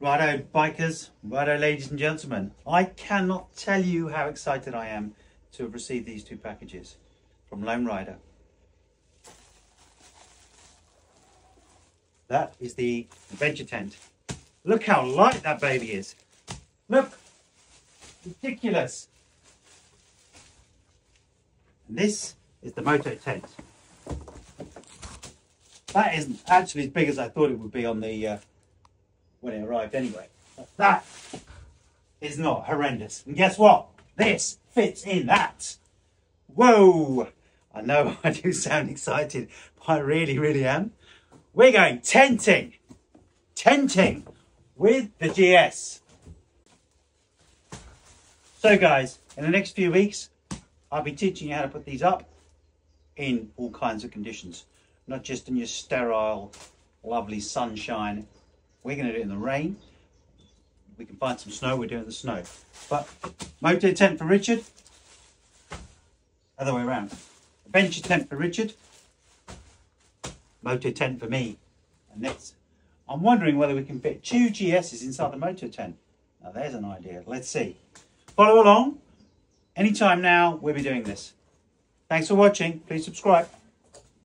Righto bikers, righto ladies and gentlemen, I cannot tell you how excited I am to have received these two packages from Lone Rider. That is the adventure tent. Look how light that baby is. Look, ridiculous. And this is the Moto Tent. That isn't actually as big as I thought it would be on the when it arrived anyway. But that is not horrendous. And guess what? This fits in that. Whoa! I know I do sound excited, but I really, really am. We're going tenting. Tenting with the GS. So guys, in the next few weeks, I'll be teaching you how to put these up in all kinds of conditions, not just in your sterile, lovely sunshine. We're going to do it in the rain. We can find some snow, we're doing the snow. But Moto Tent for Richard, other way around. Adventure Tent for Richard, Moto Tent for me. And that's, I'm wondering whether we can fit two GSs inside the Moto Tent. Now there's an idea, let's see. Follow along. Anytime now, we'll be doing this. Thanks for watching. Please subscribe.